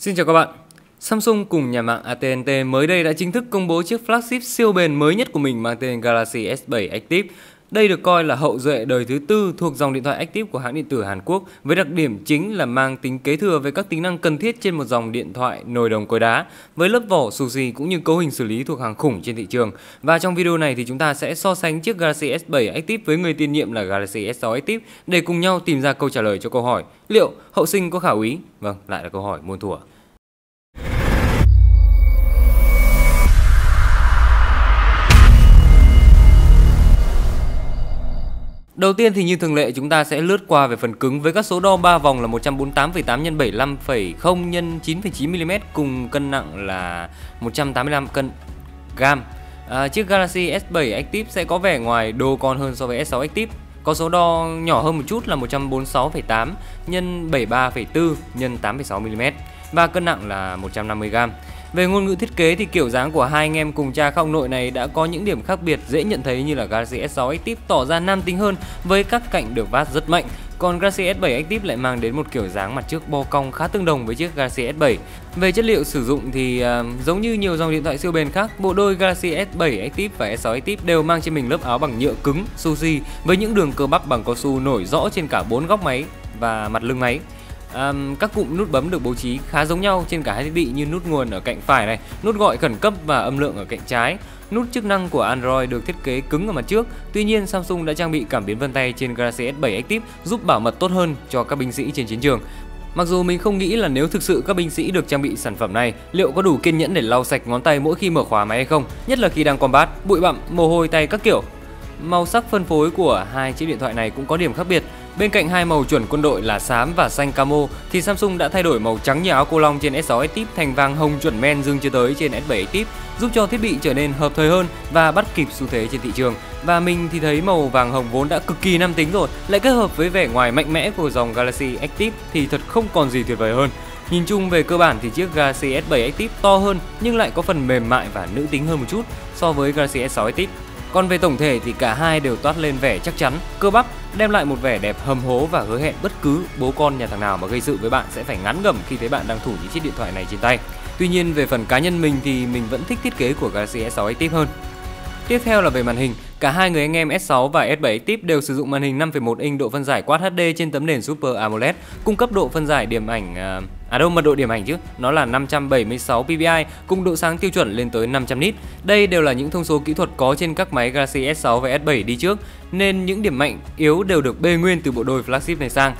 Xin chào các bạn. Samsung cùng nhà mạng AT&T mới đây đã chính thức công bố chiếc flagship siêu bền mới nhất của mình mang tên Galaxy S7 Active. Đây được coi là hậu duệ đời thứ tư thuộc dòng điện thoại Active của hãng điện tử Hàn Quốc, với đặc điểm chính là mang tính kế thừa về các tính năng cần thiết trên một dòng điện thoại nồi đồng cối đá, với lớp vỏ xù xì cũng như cấu hình xử lý thuộc hàng khủng trên thị trường. Và trong video này thì chúng ta sẽ so sánh chiếc Galaxy S7 Active với người tiền nhiệm là Galaxy S6 Active để cùng nhau tìm ra câu trả lời cho câu hỏi liệu hậu sinh có khả úy? Vâng, lại là câu hỏi muôn thuở. Đầu tiên thì như thường lệ chúng ta sẽ lướt qua về phần cứng với các số đo 3 vòng là 148,8 x 75,0 x 9,9mm cùng cân nặng là 185 cân gam. Chiếc Galaxy S7 Active sẽ có vẻ ngoài đồ con hơn so với S6 Active. Có số đo nhỏ hơn một chút là 146,8 x 73,4 x 8,6mm và cân nặng là 150 gam. Về ngôn ngữ thiết kế thì kiểu dáng của hai anh em cùng cha ông nội này đã có những điểm khác biệt dễ nhận thấy, như là Galaxy S6 Active tỏ ra nam tính hơn với các cạnh được vát rất mạnh, còn Galaxy S7 Active lại mang đến một kiểu dáng mặt trước bo cong khá tương đồng với chiếc Galaxy S7. Về chất liệu sử dụng thì giống như nhiều dòng điện thoại siêu bền khác, bộ đôi Galaxy S7 Active và S6 Active đều mang trên mình lớp áo bằng nhựa cứng sushi với những đường cơ bắp bằng cao su nổi rõ trên cả 4 góc máy và mặt lưng máy. Các cụm nút bấm được bố trí khá giống nhau trên cả hai thiết bị, như nút nguồn ở cạnh phải này, nút gọi khẩn cấp và âm lượng ở cạnh trái. Nút chức năng của Android được thiết kế cứng ở mặt trước. Tuy nhiên, Samsung đã trang bị cảm biến vân tay trên Galaxy S7 Active giúp bảo mật tốt hơn cho các binh sĩ trên chiến trường. Mặc dù mình không nghĩ là nếu thực sự các binh sĩ được trang bị sản phẩm này, liệu có đủ kiên nhẫn để lau sạch ngón tay mỗi khi mở khóa máy hay không, nhất là khi đang combat, bụi bặm, mồ hôi tay các kiểu. Màu sắc phân phối của hai chiếc điện thoại này cũng có điểm khác biệt. Bên cạnh hai màu chuẩn quân đội là xám và xanh camo thì Samsung đã thay đổi màu trắng như áo cô long trên S6 Active thành vàng hồng chuẩn men dương chưa tới trên S7 Active, giúp cho thiết bị trở nên hợp thời hơn và bắt kịp xu thế trên thị trường. Và mình thì thấy màu vàng hồng vốn đã cực kỳ nam tính rồi, lại kết hợp với vẻ ngoài mạnh mẽ của dòng Galaxy Active thì thật không còn gì tuyệt vời hơn. Nhìn chung về cơ bản thì chiếc Galaxy S7 Active to hơn nhưng lại có phần mềm mại và nữ tính hơn một chút so với Galaxy S6 Active. Còn về tổng thể thì cả hai đều toát lên vẻ chắc chắn, cơ bắp, đem lại một vẻ đẹp hầm hố và hứa hẹn bất cứ bố con nhà thằng nào mà gây sự với bạn sẽ phải ngán ngẩm khi thấy bạn đang thủ những chiếc điện thoại này trên tay. Tuy nhiên về phần cá nhân mình thì mình vẫn thích thiết kế của Galaxy S6 Active hơn. Tiếp theo là về màn hình, cả hai người anh em S6 và S7 Active đều sử dụng màn hình 5,1 inch độ phân giải Quad HD trên tấm nền Super AMOLED, cung cấp độ phân giải điểm ảnh nó là 576 PPI cùng độ sáng tiêu chuẩn lên tới 500 nits. Đây đều là những thông số kỹ thuật có trên các máy Galaxy S6 và S7 đi trước, nên những điểm mạnh, yếu đều được bê nguyên từ bộ đôi flagship này sang.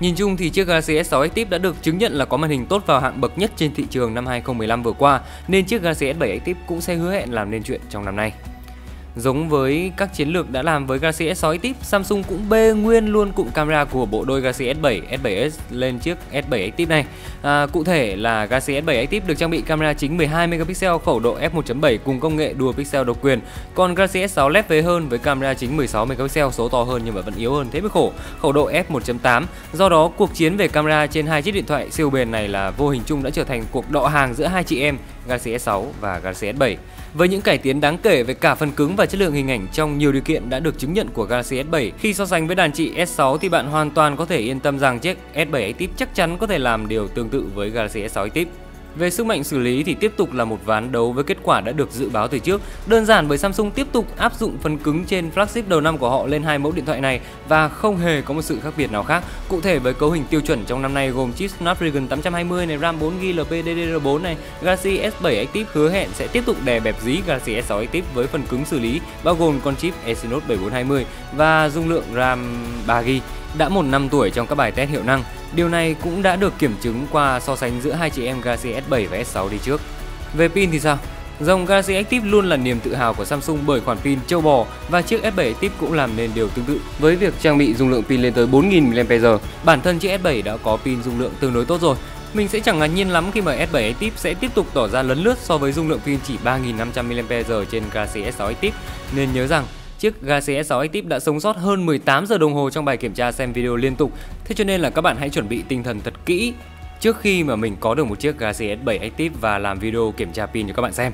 Nhìn chung thì chiếc Galaxy S6 Active đã được chứng nhận là có màn hình tốt vào hạng bậc nhất trên thị trường năm 2015 vừa qua, nên chiếc Galaxy S7 Active cũng sẽ hứa hẹn làm nên chuyện trong năm nay. Giống với các chiến lược đã làm với Galaxy S6 Active, Samsung cũng bê nguyên luôn cụm camera của bộ đôi Galaxy S7, S7s lên chiếc S7 Active này. Cụ thể là Galaxy S7 Active được trang bị camera chính 12 megapixel khẩu độ f1.7 cùng công nghệ dual pixel độc quyền. Còn Galaxy S6 lép vế hơn với camera chính 16 megapixel, số to hơn nhưng mà vẫn yếu hơn, thế mới khổ, khẩu độ f1.8. Do đó, cuộc chiến về camera trên hai chiếc điện thoại siêu bền này là vô hình chung đã trở thành cuộc đọ hàng giữa hai chị em Galaxy S6 và Galaxy S7. Với những cải tiến đáng kể về cả phần cứng và chất lượng hình ảnh trong nhiều điều kiện đã được chứng nhận của Galaxy S7, khi so sánh với đàn chị S6 thì bạn hoàn toàn có thể yên tâm rằng chiếc S7 Active chắc chắn có thể làm điều tương tự với Galaxy S6 Active. Về sức mạnh xử lý thì tiếp tục là một ván đấu với kết quả đã được dự báo từ trước, đơn giản bởi Samsung tiếp tục áp dụng phần cứng trên flagship đầu năm của họ lên hai mẫu điện thoại này và không hề có một sự khác biệt nào khác. Cụ thể với cấu hình tiêu chuẩn trong năm nay gồm chip Snapdragon 820 này, RAM 4GB LPDDR4 này, Galaxy S7 Active hứa hẹn sẽ tiếp tục đè bẹp dí Galaxy S6 Active với phần cứng xử lý bao gồm con chip Exynos 7420 và dung lượng RAM 3GB đã một năm tuổi trong các bài test hiệu năng. Điều này cũng đã được kiểm chứng qua so sánh giữa hai chị em Galaxy S7 và S6 đi trước. Về pin thì sao? Dòng Galaxy Active luôn là niềm tự hào của Samsung bởi khoản pin châu bò, và chiếc S7 Active cũng làm nên điều tương tự với việc trang bị dung lượng pin lên tới 4000 mAh. Bản thân chiếc S7 đã có pin dung lượng tương đối tốt rồi. Mình sẽ chẳng ngạc nhiên lắm khi mà S7 Active sẽ tiếp tục tỏ ra lấn lướt so với dung lượng pin chỉ 3500 mAh trên Galaxy S6 Active. Nên nhớ rằng chiếc Galaxy S6 Active đã sống sót hơn 18 giờ đồng hồ trong bài kiểm tra xem video liên tục. Thế cho nên là các bạn hãy chuẩn bị tinh thần thật kỹ trước khi mà mình có được một chiếc Galaxy S7 Active và làm video kiểm tra pin cho các bạn xem.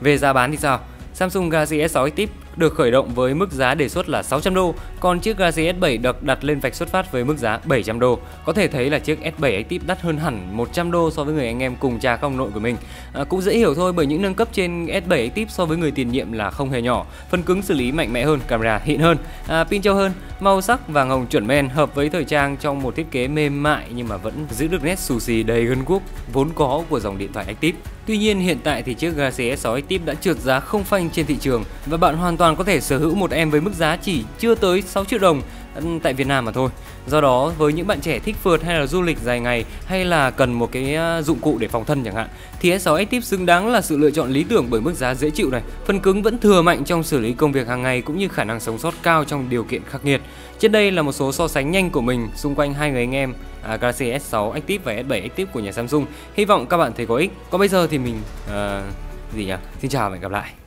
Về giá bán thì sao? Samsung Galaxy S6 Active được khởi động với mức giá đề xuất là 600 đô, còn chiếc Galaxy S7 được đặt lên vạch xuất phát với mức giá 700 đô. Có thể thấy là chiếc S7 Active đắt hơn hẳn 100 đô so với người anh em cùng cha không nội của mình. Cũng dễ hiểu thôi, bởi những nâng cấp trên S7 Active so với người tiền nhiệm là không hề nhỏ. Phần cứng xử lý mạnh mẽ hơn, camera xịn hơn, pin trâu hơn, màu sắc vàng hồng chuẩn men hợp với thời trang trong một thiết kế mềm mại nhưng mà vẫn giữ được nét xù xì đầy gân guốc vốn có của dòng điện thoại Active. Tuy nhiên hiện tại thì chiếc Galaxy S6 Active đã trượt giá không phanh trên thị trường và bạn hoàn toàn có thể sở hữu một em với mức giá chỉ chưa tới 6 triệu đồng tại Việt Nam mà thôi. Do đó với những bạn trẻ thích phượt hay là du lịch dài ngày hay là cần một cái dụng cụ để phòng thân chẳng hạn thì S6 Active xứng đáng là sự lựa chọn lý tưởng bởi mức giá dễ chịu này, phần cứng vẫn thừa mạnh trong xử lý công việc hàng ngày cũng như khả năng sống sót cao trong điều kiện khắc nghiệt. Trên đây là một số so sánh nhanh của mình xung quanh hai người anh em Galaxy S6 Active và S7 Active của nhà Samsung. Hy vọng các bạn thấy có ích. Còn bây giờ thì mình xin chào và hẹn gặp lại.